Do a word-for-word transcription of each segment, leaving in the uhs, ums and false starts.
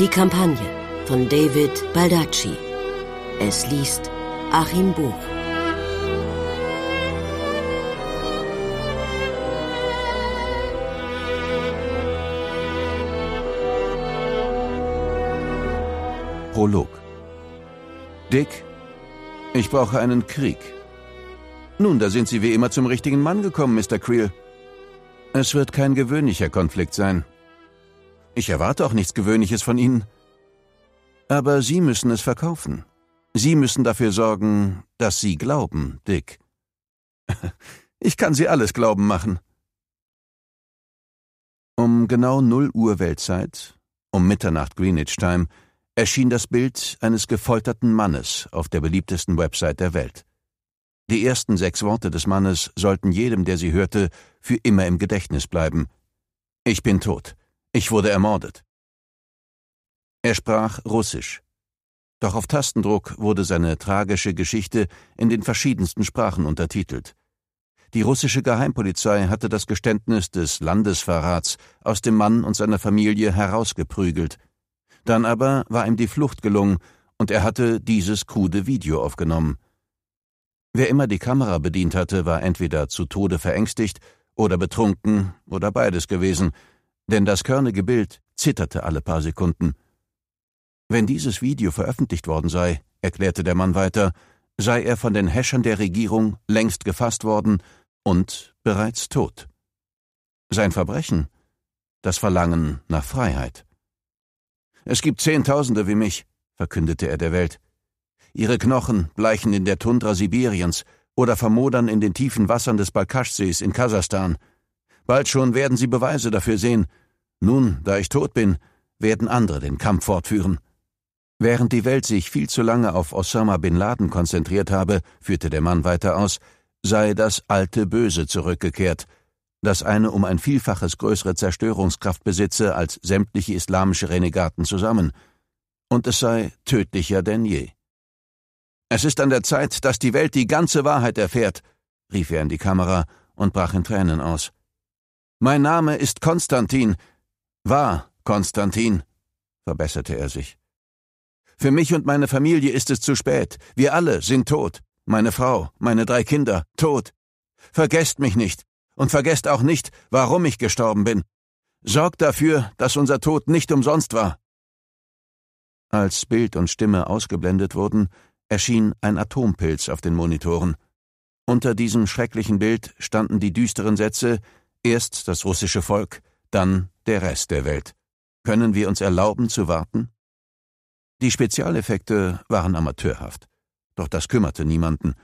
Die Kampagne von David Baldacci. Es liest Achim Buch. Prolog. Dick, ich brauche einen Krieg. Nun, da sind Sie wie immer zum richtigen Mann gekommen, Mister Creel. Es wird kein gewöhnlicher Konflikt sein. Ich erwarte auch nichts Gewöhnliches von Ihnen. Aber Sie müssen es verkaufen. Sie müssen dafür sorgen, dass Sie glauben, Dick. Ich kann Sie alles glauben machen. Um genau null Uhr Weltzeit, um Mitternacht Greenwich Time, erschien das Bild eines gefolterten Mannes auf der beliebtesten Website der Welt. Die ersten sechs Worte des Mannes sollten jedem, der sie hörte, für immer im Gedächtnis bleiben. Ich bin tot. Ich wurde ermordet. Er sprach Russisch. Doch auf Tastendruck wurde seine tragische Geschichte in den verschiedensten Sprachen untertitelt. Die russische Geheimpolizei hatte das Geständnis des Landesverrats aus dem Mann und seiner Familie herausgeprügelt. Dann aber war ihm die Flucht gelungen und er hatte dieses krude Video aufgenommen. Wer immer die Kamera bedient hatte, war entweder zu Tode verängstigt oder betrunken oder beides gewesen, denn das körnige Bild zitterte alle paar Sekunden. Wenn dieses Video veröffentlicht worden sei, erklärte der Mann weiter, sei er von den Häschern der Regierung längst gefasst worden und bereits tot. Sein Verbrechen? Das Verlangen nach Freiheit. »Es gibt Zehntausende wie mich«, verkündete er der Welt. »Ihre Knochen bleichen in der Tundra Sibiriens oder vermodern in den tiefen Wassern des Balkaschsees in Kasachstan. Bald schon werden Sie Beweise dafür sehen. Nun, da ich tot bin, werden andere den Kampf fortführen.« Während die Welt sich viel zu lange auf Osama bin Laden konzentriert habe, führte der Mann weiter aus, sei das alte Böse zurückgekehrt, das eine um ein Vielfaches größere Zerstörungskraft besitze als sämtliche islamische Renegaten zusammen. Und es sei tödlicher denn je. »Es ist an der Zeit, dass die Welt die ganze Wahrheit erfährt«, rief er in die Kamera und brach in Tränen aus. »Mein Name ist Konstantin. War Konstantin«, verbesserte er sich. »Für mich und meine Familie ist es zu spät. Wir alle sind tot. Meine Frau, meine drei Kinder, tot. Vergesst mich nicht. Und vergesst auch nicht, warum ich gestorben bin. Sorgt dafür, dass unser Tod nicht umsonst war.« Als Bild und Stimme ausgeblendet wurden, erschien ein Atompilz auf den Monitoren. Unter diesem schrecklichen Bild standen die düsteren Sätze, erst das russische Volk, dann der Rest der Welt. Können wir uns erlauben zu warten? Die Spezialeffekte waren amateurhaft, doch das kümmerte niemanden.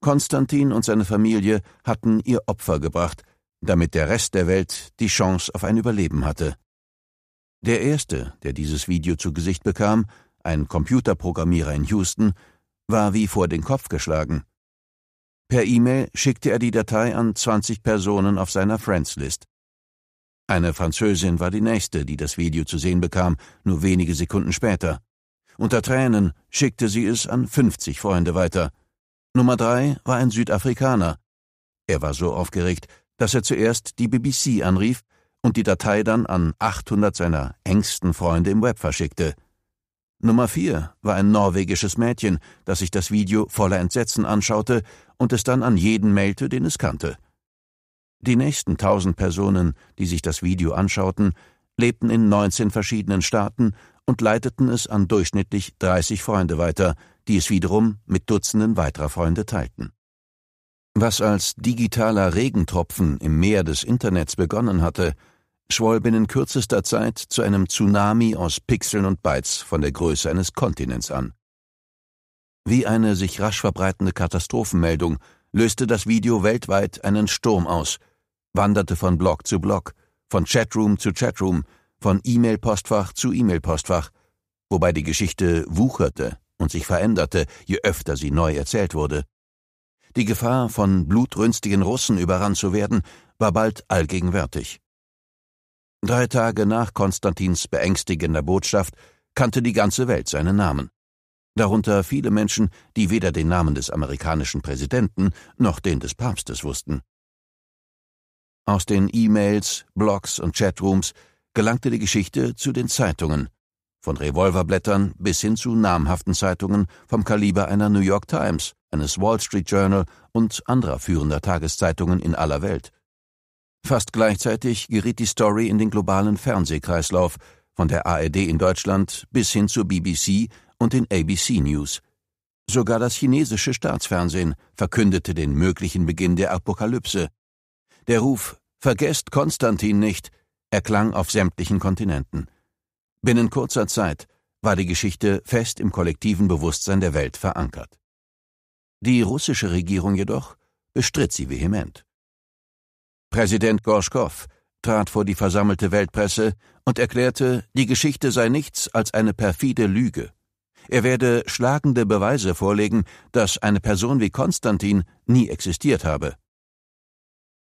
Konstantin und seine Familie hatten ihr Opfer gebracht, damit der Rest der Welt die Chance auf ein Überleben hatte. Der Erste, der dieses Video zu Gesicht bekam, ein Computerprogrammierer in Houston, war wie vor den Kopf geschlagen. Per E-Mail schickte er die Datei an zwanzig Personen auf seiner Friends-List. Eine Französin war die Nächste, die das Video zu sehen bekam, nur wenige Sekunden später. Unter Tränen schickte sie es an fünfzig Freunde weiter. Nummer drei war ein Südafrikaner. Er war so aufgeregt, dass er zuerst die B B C anrief und die Datei dann an achthundert seiner engsten Freunde im Web verschickte. Nummer vier war ein norwegisches Mädchen, das sich das Video voller Entsetzen anschaute und es dann an jeden mailte, den es kannte. Die nächsten tausend Personen, die sich das Video anschauten, lebten in neunzehn verschiedenen Staaten und leiteten es an durchschnittlich dreißig Freunde weiter, die es wiederum mit Dutzenden weiterer Freunde teilten. Was als digitaler Regentropfen im Meer des Internets begonnen hatte, schwoll binnen kürzester Zeit zu einem Tsunami aus Pixeln und Bytes von der Größe eines Kontinents an. Wie eine sich rasch verbreitende Katastrophenmeldung löste das Video weltweit einen Sturm aus, wanderte von Blog zu Blog, von Chatroom zu Chatroom, von E-Mail-Postfach zu E-Mail-Postfach, wobei die Geschichte wucherte und sich veränderte, je öfter sie neu erzählt wurde. Die Gefahr, von blutrünstigen Russen überrannt zu werden, war bald allgegenwärtig. Drei Tage nach Konstantins beängstigender Botschaft kannte die ganze Welt seinen Namen. Darunter viele Menschen, die weder den Namen des amerikanischen Präsidenten noch den des Papstes wussten. Aus den E-Mails, Blogs und Chatrooms gelangte die Geschichte zu den Zeitungen, von Revolverblättern bis hin zu namhaften Zeitungen vom Kaliber einer New York Times, eines Wall Street Journal und anderer führender Tageszeitungen in aller Welt. Fast gleichzeitig geriet die Story in den globalen Fernsehkreislauf, von der A R D in Deutschland bis hin zur B B C und den A B C News. Sogar das chinesische Staatsfernsehen verkündete den möglichen Beginn der Apokalypse. Der Ruf »Vergesst Konstantin nicht« erklang auf sämtlichen Kontinenten. Binnen kurzer Zeit war die Geschichte fest im kollektiven Bewusstsein der Welt verankert. Die russische Regierung jedoch bestritt sie vehement. Präsident Gorschkow trat vor die versammelte Weltpresse und erklärte, die Geschichte sei nichts als eine perfide Lüge. Er werde schlagende Beweise vorlegen, dass eine Person wie Konstantin nie existiert habe.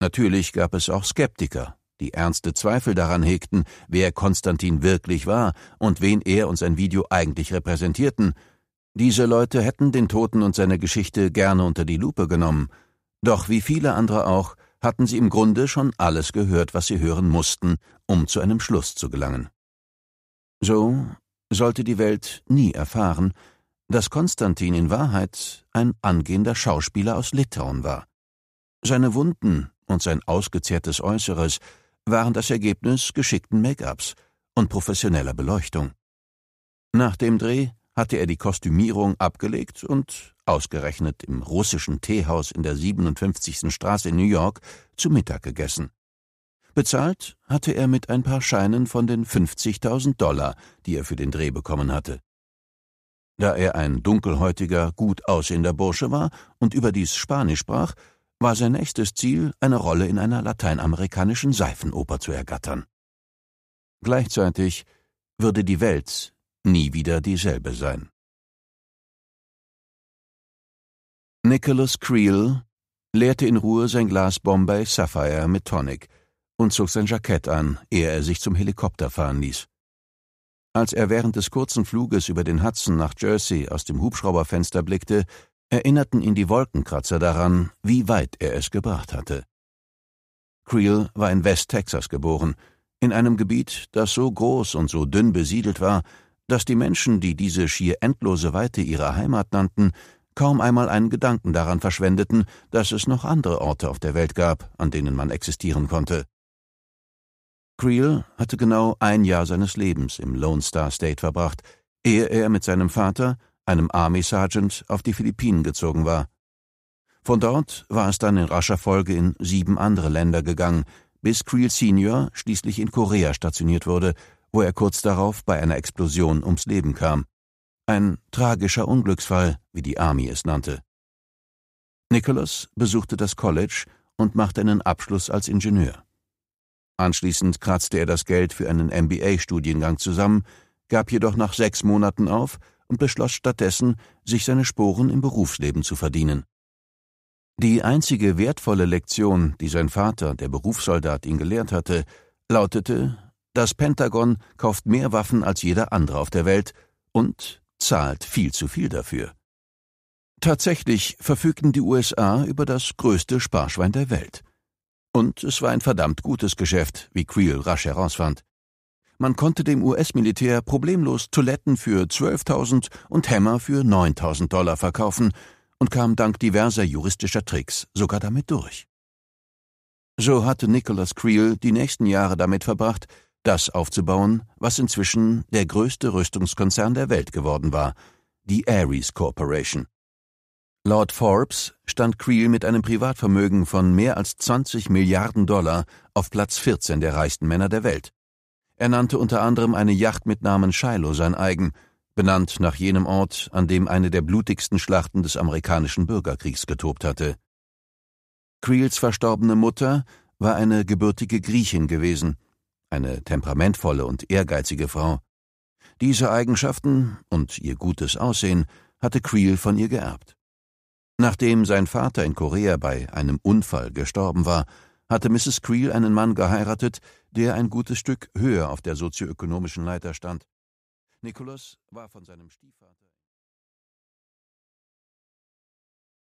Natürlich gab es auch Skeptiker, die ernste Zweifel daran hegten, wer Konstantin wirklich war und wen er und sein Video eigentlich repräsentierten. Diese Leute hätten den Toten und seine Geschichte gerne unter die Lupe genommen. Doch wie viele andere auch, hatten sie im Grunde schon alles gehört, was sie hören mussten, um zu einem Schluss zu gelangen. So sollte die Welt nie erfahren, dass Konstantin in Wahrheit ein angehender Schauspieler aus Litauen war. Seine Wunden und sein ausgezehrtes Äußeres waren das Ergebnis geschickten Make-ups und professioneller Beleuchtung. Nach dem Dreh hatte er die Kostümierung abgelegt und ausgerechnet im russischen Teehaus in der siebenundfünfzigsten Straße in New York zu Mittag gegessen. Bezahlt hatte er mit ein paar Scheinen von den fünfzigtausend Dollar, die er für den Dreh bekommen hatte. Da er ein dunkelhäutiger, gut aussehender Bursche war und überdies Spanisch sprach, war sein nächstes Ziel, eine Rolle in einer lateinamerikanischen Seifenoper zu ergattern. Gleichzeitig würde die Welt nie wieder dieselbe sein. Nicholas Creel leerte in Ruhe sein Glas Bombay Sapphire mit Tonic und zog sein Jackett an, ehe er sich zum Helikopter fahren ließ. Als er während des kurzen Fluges über den Hudson nach Jersey aus dem Hubschrauberfenster blickte, erinnerten ihn die Wolkenkratzer daran, wie weit er es gebracht hatte. Creel war in West-Texas geboren, in einem Gebiet, das so groß und so dünn besiedelt war, dass die Menschen, die diese schier endlose Weite ihrer Heimat nannten, kaum einmal einen Gedanken daran verschwendeten, dass es noch andere Orte auf der Welt gab, an denen man existieren konnte. Creel hatte genau ein Jahr seines Lebens im Lone Star State verbracht, ehe er mit seinem Vater, einem Army Sergeant, auf die Philippinen gezogen war. Von dort war es dann in rascher Folge in sieben andere Länder gegangen, bis Creel Senior schließlich in Korea stationiert wurde, wo er kurz darauf bei einer Explosion ums Leben kam. Ein tragischer Unglücksfall, wie die Army es nannte. Nicholas besuchte das College und machte einen Abschluss als Ingenieur. Anschließend kratzte er das Geld für einen M B A-Studiengang zusammen, gab jedoch nach sechs Monaten auf und beschloss stattdessen, sich seine Sporen im Berufsleben zu verdienen. Die einzige wertvolle Lektion, die sein Vater, der Berufssoldat, ihn gelehrt hatte, lautete: Das Pentagon kauft mehr Waffen als jeder andere auf der Welt und zahlt viel zu viel dafür. Tatsächlich verfügten die U S A über das größte Sparschwein der Welt. Und es war ein verdammt gutes Geschäft, wie Creel rasch herausfand. Man konnte dem U S-Militär problemlos Toiletten für zwölftausend und Hämmer für neuntausend Dollar verkaufen und kam dank diverser juristischer Tricks sogar damit durch. So hatte Nicholas Creel die nächsten Jahre damit verbracht, das aufzubauen, was inzwischen der größte Rüstungskonzern der Welt geworden war, die Ares Corporation. Laut Forbes stand Creel mit einem Privatvermögen von mehr als zwanzig Milliarden Dollar auf Platz vierzehn der reichsten Männer der Welt. Er nannte unter anderem eine Yacht mit Namen Shiloh sein eigen, benannt nach jenem Ort, an dem eine der blutigsten Schlachten des amerikanischen Bürgerkriegs getobt hatte. Creels verstorbene Mutter war eine gebürtige Griechin gewesen, eine temperamentvolle und ehrgeizige Frau. Diese Eigenschaften und ihr gutes Aussehen hatte Creel von ihr geerbt. Nachdem sein Vater in Korea bei einem Unfall gestorben war, hatte Misses Creel einen Mann geheiratet, der ein gutes Stück höher auf der sozioökonomischen Leiter stand. Nicholas war von seinem Stiefvater